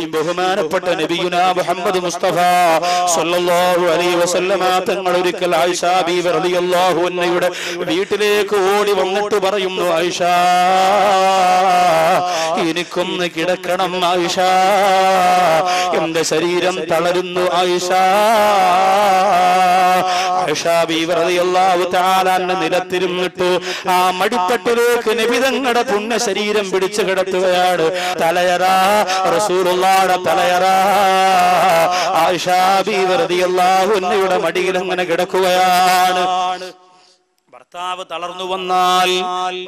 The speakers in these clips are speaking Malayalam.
ഈ ബഹുമാനപ്പെട്ട നബിയുനാ മുഹമ്മദ് മുസ്തഫ സല്ലല്ലാഹു അലൈഹി വസല്ലമ തങ്ങൾ ഒരിക്കൽ ആയിഷ ബീവി റളിയല്ലാഹു അൻഹയുടെ വീട്ടിലേക്ക് ഓടി വന്നിട്ട് പറയുന്നു, ആയിഷ എനിക്കൊന്ന് കിടക്കണം, ആയിഷ എന്റെ ശരീരം തളരുന്നു, ആയിഷ. ആയിഷ ബീവി റളിയല്ലാഹു തആല നിലത്തിരുന്നിട്ട് ആ മടിത്തട്ടിലേക്ക് നബി തങ്ങളുടെ പുണ്യ ശരീരം പിടിച്ചു കിടത്തുകയാണ്. തലയറാ റസൂലുള്ളാഹിയുടെ തലയറാ ആയിഷ ബീവി റളിയല്ലാഹു അൻഹയുടെ മടിയിൽ അങ്ങനെ കിടക്കുകയാണ്. ഭർത്താവ് തളർന്നു വന്നാൽ,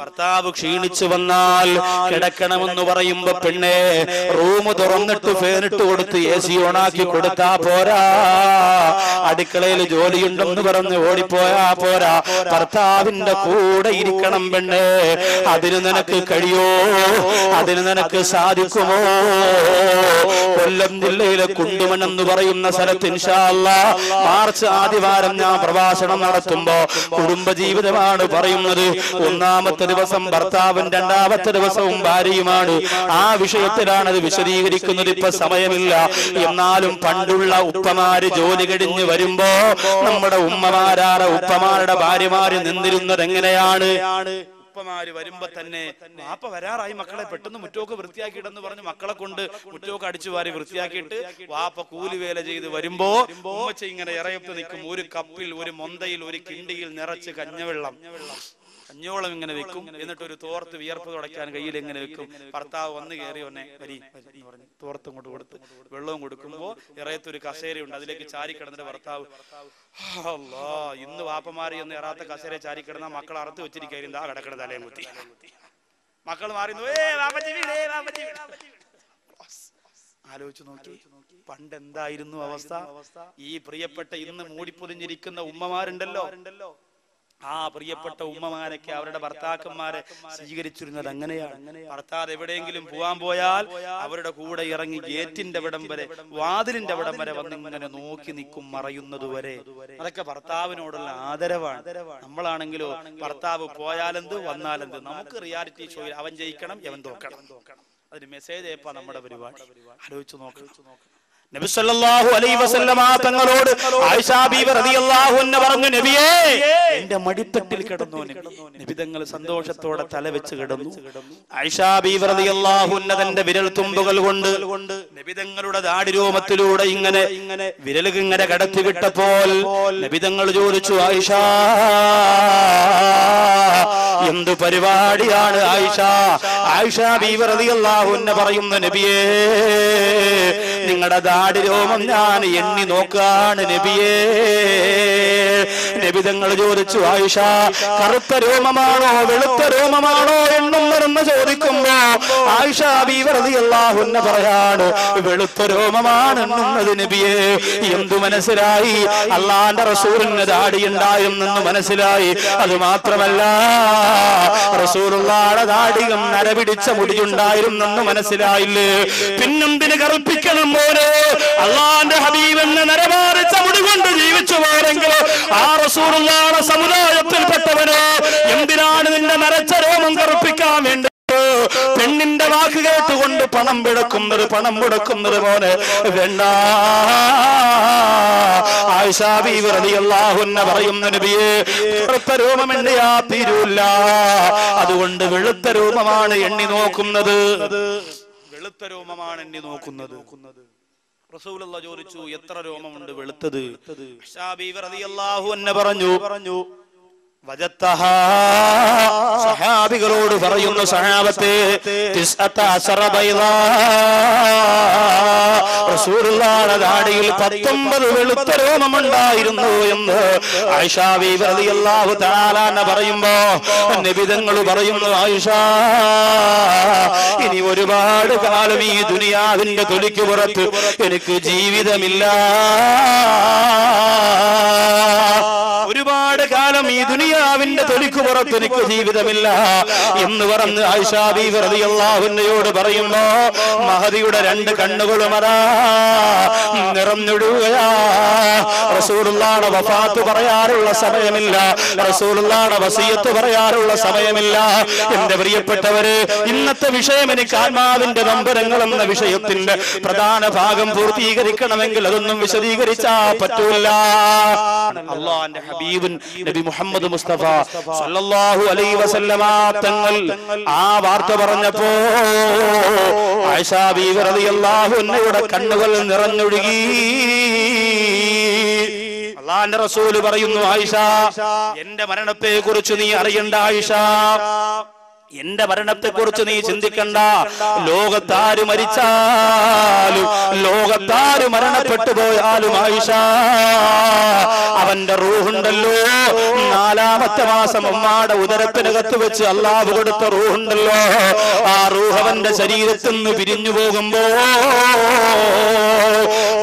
ഭർത്താവ് ക്ഷീണിച്ചു വന്നാൽ കിടക്കണമെന്ന് പറയുമ്പോ പെണ്ണെ റൂം തുറന്നിട്ട് ഫേനിട്ട് കൊടുത്ത് എ സി ഓണാക്കി കൊടുത്താ പോരാ, അടുക്കളയിൽ ജോലിയുണ്ടെന്ന് പറഞ്ഞ് ഓടിപ്പോയാ പോരാ, ഭർത്താവിന്റെ കൂടെ ഇരിക്കണം പെണ്ണെ. അതിന് നിനക്ക് കഴിയോ? അതിന് നിനക്ക് സാധിക്കുമോ? കൊല്ലം ജില്ലയിലെ കുണ്ടുമൺ എന്ന് പറയുന്ന സ്ഥലത്ത് ഇൻഷാ അല്ലാഹ് മാർച്ച് 1 ഞാൻ പ്രഭാഷണം നടത്തുമ്പോ കുടുംബജീവിതം ാണ് പറയുന്നത്. 1-ാമത്തെ ദിവസം ഭർത്താവും 2-ാമത്തെ ദിവസവും ഭാര്യയുമാണ്. ആ വിഷയത്തിലാണത് വിശദീകരിക്കുന്നത്, ഇപ്പൊ സമയമില്ല. എന്നാലും പണ്ടുള്ള ഉപ്പമാര് ജോലി കഴിഞ്ഞ് വരുമ്പോ നമ്മുടെ ഉമ്മമാരാറ ഉപ്പമാരുടെ ഭാര്യമാര് നിന്നിരുന്നത് എങ്ങനെയാണ്? ഉപ്പമാര് വരുമ്പോ തന്നെ വാപ്പ വരാറായി മക്കളെ പെട്ടെന്ന് മുറ്റോക്ക് വൃത്തിയാക്കിയിട്ടെന്ന് പറഞ്ഞ് മക്കളെ കൊണ്ട് മുറ്റോക്ക് അടിച്ചു വാരി വൃത്തിയാക്കിയിട്ട് വാപ്പ കൂലിവേല ചെയ്ത് വരുമ്പോ ഉമ്മച്ച ഇങ്ങനെ ഇറയത്ത് നിൽക്കും. ഒരു കപ്പിൽ, ഒരു മൊന്തയിൽ, ഒരു കിണ്ടിയിൽ നിറച്ച് കഞ്ഞവെള്ളം, കഞ്ഞോളം ഇങ്ങനെ വെക്കും. എന്നിട്ട് ഒരു തോർത്ത് വിയർപ്പ് തുടയ്ക്കാൻ കയ്യിൽ ഇങ്ങനെ വെക്കും. ഭർത്താവ് വന്ന് കയറി ഒന്നെ വരി തോർത്തും കൊണ്ട് കൊടുത്ത് വെള്ളവും കൊടുക്കുമ്പോ ഇറയത്തൊരു കസേരയുണ്ട്, അതിലേക്ക് ചാരി കിടന്നിട്ട് ഭർത്താവ് അല്ലാ ഇന്ന് വാപ്പമാരി ഒന്ന് ഇറാത്ത കസേര ചാരി കിടന്ന മക്കൾ അറുത്ത് വെച്ചിരിക്കായിരുന്നു. ആ കിടക്കണ തലയും കുത്തി മക്കൾ മാറി ആലോചിച്ചു നോക്കി പണ്ടെന്തായിരുന്നു അവസ്ഥ. ഈ പ്രിയപ്പെട്ട ഇന്ന് മൂടിപ്പൊതിഞ്ഞിരിക്കുന്ന ഉമ്മമാരുണ്ടല്ലോ, ആ പ്രിയപ്പെട്ട ഉമ്മമാരൊക്കെ അവരുടെ ഭർത്താക്കന്മാരെ സ്വീകരിച്ചിരുന്നത് അങ്ങനെയാണ്. ഭർത്താവ് എവിടെയെങ്കിലും പോവാൻ പോയാൽ അവരുടെ കൂടെ ഇറങ്ങി ഗേറ്റിന്റെ അവിടം വരെ, വാതിലിന്റെ അവിടം വരെ വന്ന് ഇങ്ങനെ നോക്കി നിൽക്കും മറയുന്നതുവരെ. അതൊക്കെ ഭർത്താവിനോടുള്ള ആദരവാണ്. നമ്മളാണെങ്കിലോ ഭർത്താവ് പോയാലെന്ത് വന്നാലെന്ത്, നമുക്ക് റിയാലിറ്റി ഷോയിൽ അവൻ ജയിക്കണം അവൻ തോക്കണം, അതിന് മെസ്സേജ് അയപ്പാ നമ്മുടെ പരിപാടി. ആലോചിച്ചു നോക്കണം. നബി സല്ലല്ലാഹു അലൈഹി വസല്ലമ തങ്ങളോട് ആയിഷ ബീവി റളിയല്ലാഹു അൻഹ പറഞ്ഞു, നബിയേ എൻ്റെ മടിത്തട്ടിൽ കിടന്നു. നബി തങ്ങൾ സന്തോഷത്തോടെ തലവെച്ച് കിടന്നു. ആയിഷ ബീവി റളിയല്ലാഹു അൻഹ തന്റെ വിരൽ തുമ്പുകൾ കൊണ്ട് നബി തങ്ങളുടെ ദാടി രോമത്തിലൂടെ ഇങ്ങനെ വിരലുകിങ്ങനെ കടത്തി വിട്ടപ്പോൾ നബി തങ്ങൾ ചോദിച്ചു, ആയിഷ എന്ത് പരിപാടിയാണ് ആയിഷ? ആയിഷ ബീവി റളിയല്ലാഹു അൻഹ പറയുന്നു, നബിയേ നിങ്ങളുടെ ദാടി രോമം ഞാൻ എണ്ണി നോക്കാണ് നബിയേ. നബി തങ്ങൾ ചോദിച്ചു, ആയിഷ കറുത്ത രോമമാണോ വെളുത്ത രോമമാണോ എണ്ണുന്നതെന്ന് ചോദിക്കുമ്പോ ആയിഷ ബീവി റളിയല്ലാഹു അൻഹ പറയാണ്, വെളുത്ത രോമമാണ് എണ്ണുന്നത് നബിയേ. എന്തു മനസ്സിലായി? അല്ലാഹുവിന്റെ റസൂലിന് ദാടി ഉണ്ടായിരുന്നെന്ന് മനസ്സിലായി. അത് മാത്രമല്ല റസൂലുള്ളാഹിയുടെ ദാടിയും നരപിടിച്ച മുടിയുണ്ടായിരുന്നെന്ന് മനസ്സിലായില്ലേ? പിന്നെന്തിന് കറുപ്പിക്കണം മോനെ? അല്ലാഹുവിന്റെ ഹബീബെന്ന നരമാരച്ച മുടി കൊണ്ട് ജീവിച്ചവരെങ്കിൽ ആ റസൂലുള്ളാഹിയുടെ സമുദായത്തിൽപ്പെട്ടവന് എന്തിനാണ് നിന്റെ നരച്ച രോമം കറുപ്പിക്കാൻ വേണ്ടി പെണ്ണിന്റെ വാക്ക് കേട്ടുകൊണ്ട് പണം മുടക്കുന്നത് പോലെ വേണ്ട. ആയിഷ ബീവി റളിയല്ലാഹു അൻഹ പറയുന്നു, നബിയേ കറുത്ത രൂപം എണ്ണിയാ തീരൂല്ല, അതുകൊണ്ട് വെളുത്ത രൂപമാണ് എണ്ണി നോക്കുന്നത്, വെളുത്ത രൂപമാണ് എണ്ണി നോക്കുന്നത്. റസൂലുള്ളാഹി ചോദിച്ചു, എത്ര രോമമുണ്ട് വെളുത്തത്? ആയിഷ ബീവി റളിയല്ലാഹു അൻഹ പറഞ്ഞു, സഹാബികളോട് പറയുന്നു, സഹാബത്തെ റസൂലുള്ളാഹിയുടെ ദാടിയിൽ 19 വെളുത്ത രോമം ഉണ്ടായിരുന്നു എന്ന് ആയിഷ ബീവി റളിയല്ലാഹു തആല പറയുമ്പോ നബി തങ്ങൾ പറയുന്നു, ആയിഷ ഇനി ഒരുപാട് കാലം ഈ ദുനിയാവിന്റെ തൊലിക്ക് പുറത്ത് എനിക്ക് ജീവിതമില്ല, ഒരുപാട് Allah and Habibun Nabi Muhammad Mustafa Sallallahu Alaihi Wasallam Tangal Avarta Baranapo Aisha Bibi Radiyallahu Anha Kannugal Nirannudugi Allah Rasul Barayunnu Aisha Ende Maranappe Kurichu Nee Ariyanda Aisha Yenda Baranapte Kurchuni, Sindikanda, Logatari Marichalu, Logatari Maranapataboy Alu Aisha Avanda Ruhundalu, Nala Matamasa Mamada, Udara Pedagatu, which Allah would have Ruhundalo, Aru Havanda Sariratun, Vidinu Bogambo,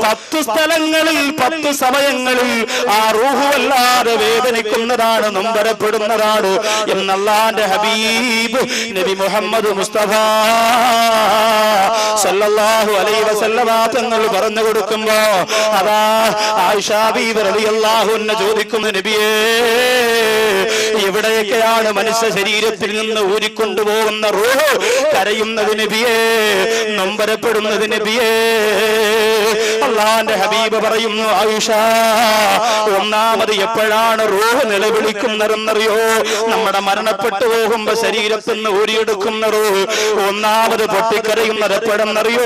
Patu Stalangal, Patu Savayangal, Aru Allah, the Vedanikundara, Numbara Pudanarado, Yamnala, the Habib. Nabi Muhammad Mustafa Sallallahu Alaihi Wasallam Tangal Barana Gurukumba Ada Aisha Bibi Radiyallahu Anha Jodikum Nabiye Evidekayana Manisa Sharirathil Ninnu Oorikondu Povunna Ruh Karayunnathu Nabiye Nambarapedunnathu Nabiye Allahante Habibu Parayunnu Aisha Onnamathu Eppozhanu Ruh Nilavilikkunnathennu Nammude Maranapettu Pokumbo Sharira Uriadukumaro, Onava the Potikari, the Padanaro,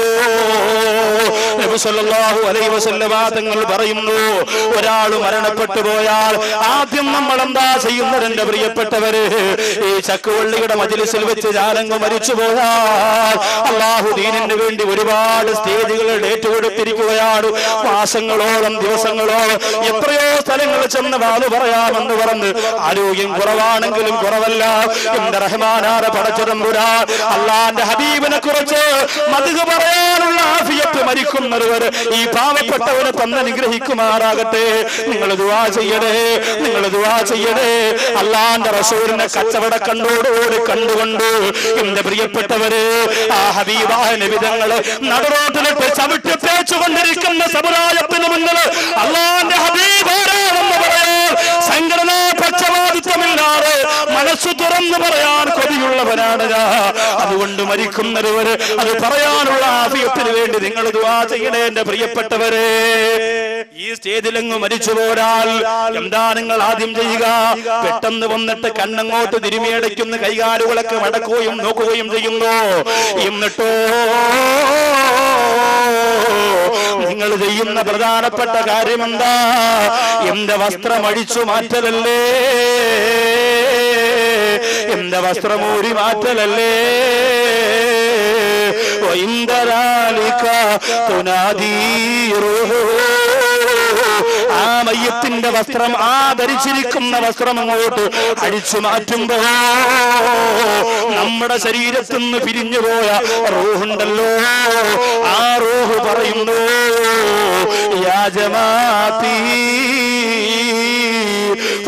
Nebusallahu, Aleva Salavat and Barayimu, Vadalu Marana Pataboyal, Adim Malamda, Sayunar and Devria Patavere, Sakuli, Matil Silvet, Alango Marichuboya, Allah who did in the Vindi Vuriba, the stage of Tirikoyadu, Pasangalo and Divasangalo, Yaprio, Salangalacham, the Valubaya, and the Varanda, Adugin Koravan and Kulim Koravala, in the Rahman. Allah and Habib and a Kurach, Madizabaran, Lafayette, Marikum, Ipama Patavana Pandanigri Kumaragate, Ningaladuaza Yere, Ningaladuaza Yere, Allah and Rasul and the Katavada Kandu, Kandu, in the Bria Patavare, Habiba and Evidangala, Nadaro to the Summit to Fetch of American Sabara, Pinamandala, Allah and Habib, Sangarana, Pachava, Tamilare, Manasuturam, the Barayan. I wonder Maricum, the river, and the Parayan Rafi of the Ringaluazi and the Priya Patavare. He stayed the Lango Marichoral, Yamdan and Aladim Jiga, Petam the one that the Kandango to the Rimia, the Kim the Kayadu, Lakamatako, Yamoko, Yam the Yungo, Yamnato, Ningal the Yumna Pradana Patagarimanda, Yam the Vastra Marichu Matale, Yam the Vastra. Muri Matalale, O Indaralika, Tunadi Ruhu. Ama Yitin the Vastram, the Richirikum, the Vastram, Aditsumatundo, Namada Saridatum, the Pidinavoya, Ruhundalo, Aruhu Parayundo, Yajamati.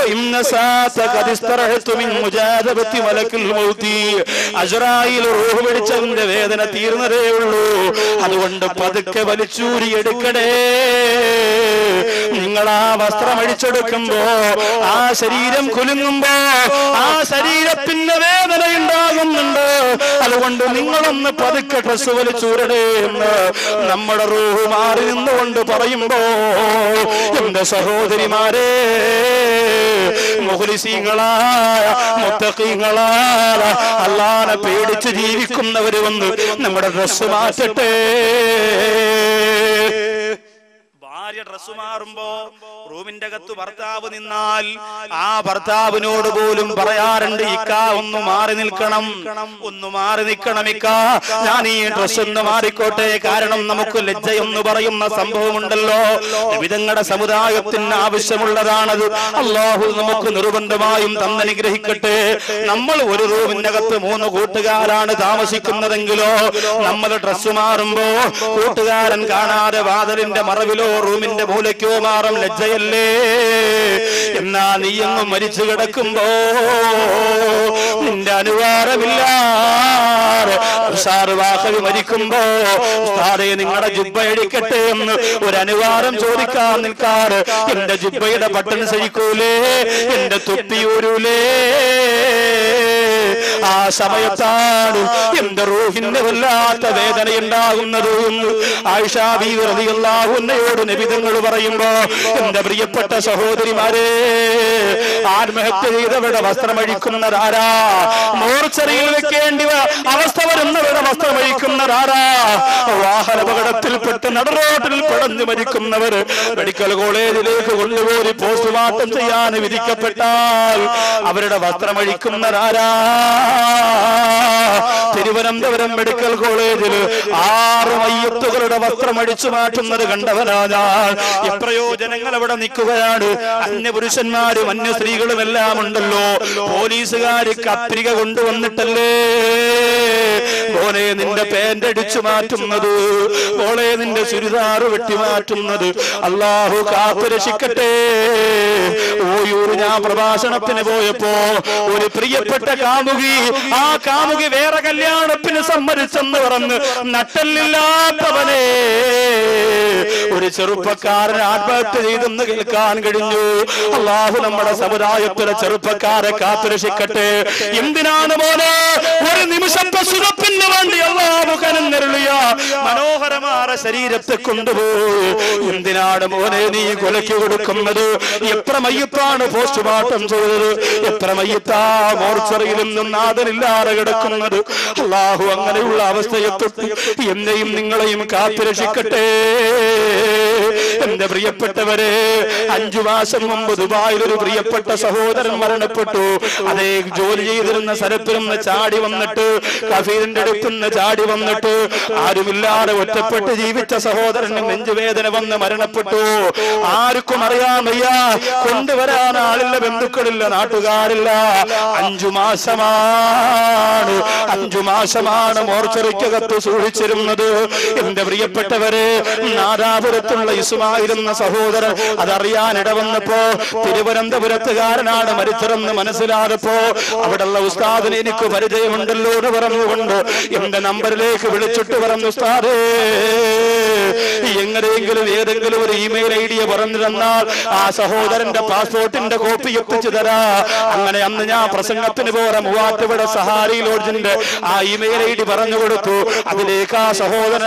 فإن الساعة قد استرحت من مجادبة ملك الموت أجرائيل روح بدچند വേദന തീർന്നതേ ഉള്ളൂ അതുകൊണ്ട് പതുക്കെ വലിച്ചൂരി എടുക്കടേ നിങ്ങൾ ആ വസ്ത്രം അഴിച്ചെടുക്കുമ്പോൾ ആ ശരീരം കുലുങ്ങുമ്പോൾ ആ ശരീരത്തിന്റെ വേദന ഉണ്ടാകുന്നുണ്ട് അതുകൊണ്ട് നിങ്ങൾ ഒന്ന് പതുക്കെ ഡ്രസ്സ് വലിച്ചൂരടേ എന്ന് നമ്മുടെ റൂഹ് മാറി നിന്നുകൊണ്ട് പറയുമ്പോൾ എൻ്റെ സഹോദരിമാരെ Mukhlisingalaya, Muttakingalaya, Allahane pedichu jeevikkunnavaru vannu nammude dress maattatte. Bharya dress maarumbo റൂമിന്റെ അകത്ത് ഭർത്താവ് നിന്നാൽ ആ ഭർത്താവിനോട് പോലും പറയാറുണ്ട് ഇക്ക ഒന്ന് മാറി നിൽക്കണം ഒന്ന് മാറി നിൽക്കണം ഇക്ക ഞാൻ ഈ ഡ്രസ് ഒന്ന് മാറിക്കോട്ടെ കാരണം നമുക്ക് ലജ്ജയെന്ന് പറയുന്ന സംഭവം ഉണ്ടല്ലോ വിധങ്ങളുടെ സമുദായത്തിന് ആവശ്യമുള്ളതാണത് അല്ലാഹു നമുക്ക് നിർബന്ധമായും തന്നനുഗ്രഹിക്കട്ടെ നമ്മൾ ഒരു റൂമിന്റെ അകത്ത് മൂന്ന് കൂട്ടുകാരാണ് താമസിക്കുന്നതെങ്കിലോ നമ്മൾ ഡ്രസ് മാറുമ്പോൾ കൂട്ടുകാരൻ കാണാതെ വാതിലിന്റെ മറവിലോ റൂമിന്റെ മൂലയ്ക്കോ മാറും ലജ്ജ പറയല്ലേ. എന്നാ നീ അങ്ങ് മരിച്ചു കിടക്കുമ്പോ നിന്റെ അനുവാരമില്ല. മരിക്കുമ്പോ നിങ്ങളുടെ ജുബ്ബ എടുക്കട്ടെ എന്ന് ഒരു അനുവാരം ചോദിക്കാൻ നിൽക്കാറ്. എന്റെ ജുബ്ബയുടെ ബട്ടൺ സഹിക്കൂലേ, എന്റെ തൊപ്പിയൂരൂലേ. ആ സമയത്താണ് എന്റെ റൂഹിന്റെ വല്ലാത്ത വേദനയുണ്ടാകുന്നത്. ആയിഷാ ബീവി റളിയല്ലാഹു അൻഹയോട് നബിതങ്ങൾ പറയുമ്പോ, എന്റെ പ്രിയപ്പെട്ട സഹോദരിമാരെ, ആത്മഹത്യ ചെയ്തവരുടെ വസ്ത്രമഴിക്കുന്നതാരാ? മോർച്ചറിയിൽ വെക്കേണ്ടി അവസ്ഥ വരുന്നവരുടെ വസ്ത്രമഴിക്കുന്നതാരാ? വാഹനപകടത്തിൽപ്പെട്ട് നടുറോട്ടിൽ പെടഞ്ഞു മരിക്കുന്നവർ മെഡിക്കൽ കോളേജിലേക്ക് കൊണ്ടുപോയി പോസ്റ്റ്മോർട്ടം ചെയ്യാൻ വിധിക്കപ്പെട്ടാൽ അവരുടെ വസ്ത്രമഴിക്കുന്നതാരാ? തിരുവനന്തപുരം മെഡിക്കൽ കോളേജിൽ 6 മയ്യത്തുകളുടെ വസ്ത്രം അടിച്ചു മാറ്റുന്നത് കണ്ടവനാണ്. എത്രയോ ജനങ്ങൾ അവിടെ നിൽക്കുകയാണ്. അന്യപുരുഷന്മാരും അന്യ സ്ത്രീകളും എല്ലാം ഉണ്ടല്ലോ. പോലീസുകാര് കത്രിക കൊണ്ടുവന്നിട്ടല്ലേ മോനെ നിന്റെ പാന്റ് അടിച്ചു മാറ്റുന്നത്, മോളെ നിന്റെ ചുരിദാറ് വെട്ടിമാറ്റുന്നത്. അല്ലാഹു കാത്തു രക്ഷിക്കട്ടെ. ഓയൂര് ഞാൻ പ്രഭാഷണത്തിന് പോയപ്പോ ഒരു പ്രിയപ്പെട്ട കാമുകി, ആ കാമുകി വേറെ കല്യാണത്തിന് സമ്മതിച്ചെന്ന് പറഞ്ഞ് നട്ടല്ലില്ലാത്തവനെ ഒരു ചെറുപ്പക്കാരൻ ആത്മഹത്യ ചെയ്തെന്ന് കേൾക്കാൻ കഴിഞ്ഞു. അല്ലാഹു നമ്മുടെ സമുദായത്തിലെ ചെറുപ്പക്കാരെ കാത്തു രക്ഷിക്കട്ടെ. എന്തിനാണ് മോനെ ഒരു നിമിഷത്തെ സുഖത്തിന് വേണ്ടി അല്ലാഹു കരുണയുള്ള മനോഹരമായ ശരീരത്തെ കൊണ്ടുപോയി എന്തിനാണ് മോനെ നീ കൊലയ്ക്ക് കൊടുക്കുന്നത്? എത്ര മയ്യത്താണ് പോസ്റ്റ്മോർട്ടം ചെയ്തത്? എത്ര മയ്യത്താ മോർച്ചറിയിൽ നിന്നും നാഥനില്ലാതെ കിടക്കുന്നത്? അല്ലാഹു അങ്ങനെയുള്ള അവസ്ഥയെ തൊട്ട് എന്നെയും നിങ്ങളെയും കാത്തു രക്ഷിക്കട്ടെ. എന്റെ പ്രിയപ്പെട്ടവരെ, 5 മാസം മുമ്പ് ദുബായിൽ ഒരു പ്രിയപ്പെട്ട സഹോദരൻ മരണപ്പെട്ടു. അതേ ജോലി ചെയ്തിരുന്ന സ്ഥലത്തിരുന്ന് ചാടി വന്നിട്ട്, കഫീലിന്റെ അടുത്തുനിന്ന് ചാടി വന്നിട്ട് ആരുമില്ലാതെ ഒറ്റപ്പെട്ട് ജീവിച്ച സഹോദരന് നെഞ്ചുവേദന വന്ന് മരണപ്പെട്ടു. ആർക്കും അറിയാൻ വയ്യ, കൊണ്ടുവരാൻ ആളില്ല, ബന്ധുക്കളില്ല, നാട്ടുകാരില്ല. 5 മാസമാണ് 5 മാസമാണ് മോർച്ചറിക്കകത്ത് സൂക്ഷിച്ചിരുന്നത്. എന്റെ പ്രിയപ്പെട്ടവരെ, നാദാപുരത്തുള്ള ഇസുമായിരുന്ന സഹോദരൻ അതറിയാൻ ഇടവന്നപ്പോ തിരുവനന്തപുരത്തുകാരനാണ് മരിച്ചതെന്ന് മനസ്സിലായപ്പോ അവിടെയുള്ള ഉസ്താദിന് എനിക്ക് പരിചയമുണ്ടല്ലോ എന്ന് പറഞ്ഞുകൊണ്ട് എന്റെ നമ്പറിലേക്ക് വിളിച്ചിട്ട് പറഞ്ഞു, ഉസ്താദേ എങ്ങനെയെങ്കിലും ഏതെങ്കിലും ഒരു ഇമെയിൽ ഐ ഡി പറഞ്ഞു തന്നാൽ ആ സഹോദരന്റെ പാസ്പോർട്ടിന്റെ കോപ്പി എത്തിച്ചു തരാ. അങ്ങനെ അന്ന് ഞാൻ പ്രസംഗത്തിന് പോറ മൂവാറ്റുപുഴ സഹാരി ലോഡ്ജിന്റെ ആ ഇമെയിൽ ഐ ഡി പറഞ്ഞു കൊടുത്തു. അതിലേക്ക് ആ സഹോദരൻ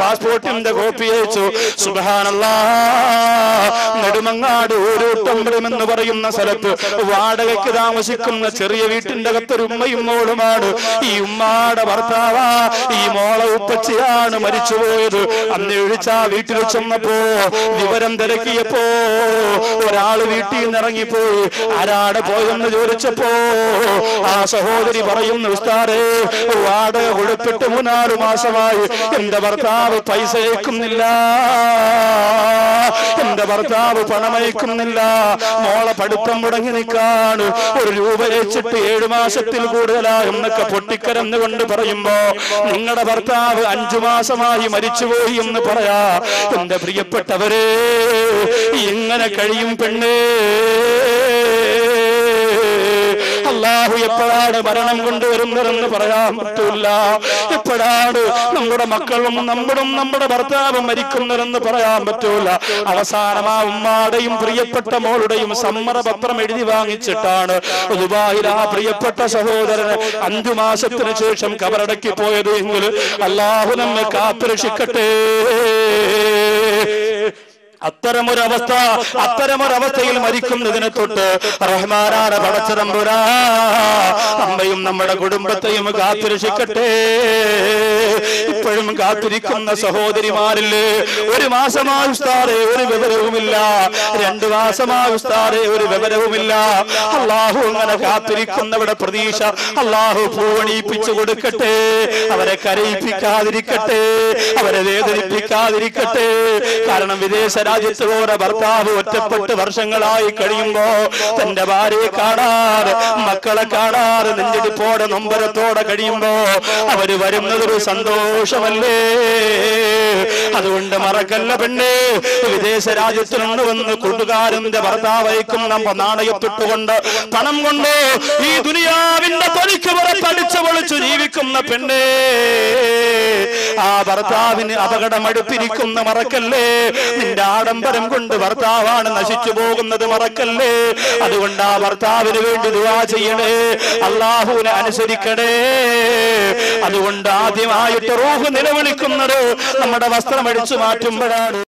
പാസ്പോർട്ടിന്റെ കോപ്പി അയച്ചു. സുബ്ഹാനല്ലാഹ്, നെടുമങ്ങാട് ഊരൂട്ടമ്പലം എന്ന് പറയുന്ന സ്ഥലത്ത് വാടകയ്ക്ക് താമസിക്കുന്ന ചെറിയ വീട്ടിന്റെ അകത്തൊരു ഉമ്മയും മോളുമാണ്. ഈ ഉമ്മാടെ ഭർത്താവ ഈ മോളെ ഉപ്പച്ചയാണ് മരിച്ചുപോയത്. അന്ന് എഴുതിച്ച വീട്ടിൽ ചെന്നപ്പോ വിവരം തിരക്കിയപ്പോ ഒരാള് വീട്ടിൽ നിന്നിറങ്ങിപ്പോയി. ആരാടെ പോയെന്ന് ചോദിച്ചപ്പോ ആ സഹോദരി പറയുന്നു, ഉസ്താദേ വാടക കൊടുത്തിട്ട് 3-4 മാസമായി എന്റെ ഭർത്താവ് പൈസ അയക്കുന്നില്ല, എന്റെ ഭർത്താവ് പണമയക്കുന്നില്ല, മോളെ പഠിത്തം മുടങ്ങി നിൽക്കാണ്, 1 രൂപ അയച്ചിട്ട് 7 മാസത്തിൽ കൂടുതലാ എന്നൊക്കെ പൊട്ടിക്കരന്നുകൊണ്ട് പറയുമ്പോ നിങ്ങളുടെ ഭർത്താവ് 5 മാസമായി മരിച്ചുപോയി എന്ന് പറയാ. എന്റെ പ്രിയപ്പെട്ടവരെ, എങ്ങനെ കഴിയും പെണ്ണേ? അല്ലാഹു എപ്പോഴാണ് മരണം കൊണ്ടുവരുന്നതെന്ന് പറയാൻ പറ്റൂല. എപ്പോഴാണ് നമ്മുടെ മക്കളും നമ്മുടെ ഭർത്താവും മരിക്കുന്നതെന്ന് പറയാൻ പറ്റൂല. അവസാനം ആ ഉമ്മാടെയും പ്രിയപ്പെട്ട മോളുടെയും സമ്മതപത്രം എഴുതി വാങ്ങിച്ചിട്ടാണ് ദുബായിൽ ആ പ്രിയപ്പെട്ട സഹോദരന് 5 മാസത്തിന് ശേഷം കബറടക്കി പോയത്. എങ്കിൽ അല്ലാഹു നമ്മെ കാത്തുരക്ഷിക്കട്ടെ. അത്തരമൊരവസ്ഥയിൽ മരിക്കുന്നതിനെ തൊട്ട് റഹ്മാനായ പടച്ച തമ്പുരാൻ നമ്മയും നമ്മുടെ കുടുംബത്തെയും കാത്തുരക്ഷിക്കട്ടെ. ഇപ്പോഴും കാത്തിരിക്കുന്ന സഹോദരിമാരില്ലേ? 1 മാസമായി ഉസ്താദേ ഒരു വിവരവുമില്ല, 2 മാസമായി ഉസ്താദേ ഒരു വിവരവുമില്ല. അല്ലാഹു അങ്ങനെ കാത്തിരിക്കുന്നവരുടെ പ്രതീക്ഷ അല്ലാഹു പൂവണിയിപ്പിച്ചു കൊടുക്കട്ടെ. അവരെ കരയിപ്പിക്കാതിരിക്കട്ടെ, അവരെ വേദനിപ്പിക്കാതിരിക്കട്ടെ. കാരണം വിദേശ രാജ്യത്തോടെ ഭർത്താവ് ഒറ്റപ്പെട്ട് വർഷങ്ങളായി കഴിയുമ്പോ തന്റെ ഭാര്യയെ കാണാറ്, മക്കളെ കാണാറ്, നെഞ്ചിടിപ്പോടെ നൊമ്പരത്തോടെ കഴിയുമ്പോ അവര് വരുന്നതൊരു സന്തോഷമല്ലേ? അതുകൊണ്ട് മറക്കല്ല പെണ്ണേ, വിദേശ രാജ്യത്ത് നിന്ന് വന്ന് കൂട്ടുകാരന്റെ ഭർത്താവയ്ക്കും നമ്മ നാണയത്തിട്ടുകൊണ്ട് പണം കൊണ്ട് ഈ ദുനിയാവിന്റെ തൊലിക്ക് പഠിച്ചു പൊളിച്ചു ജീവിക്കുന്ന പെണ്ണേ, ആ ഭർത്താവിന് അപകടമടുത്തിരിക്കുന്ന മറക്കല്ലേ, നിന്റെ ആഡംബരം കൊണ്ട് ഭർത്താവാണ് നശിച്ചു പോകുന്നത് മറക്കല്ലേ. അതുകൊണ്ട് ആ ഭർത്താവിന് വേണ്ടി ദുആ ചെയ്യണേ, അല്ലാഹുവിനെ അനുസരിക്കണേ. അതുകൊണ്ട് ആദ്യമായിട്ട് റൂഹ് നിലവിളിക്കുന്നത് നമ്മുടെ വസ്ത്രം അടിച്ചു മാറ്റുമ്പോഴാണ്.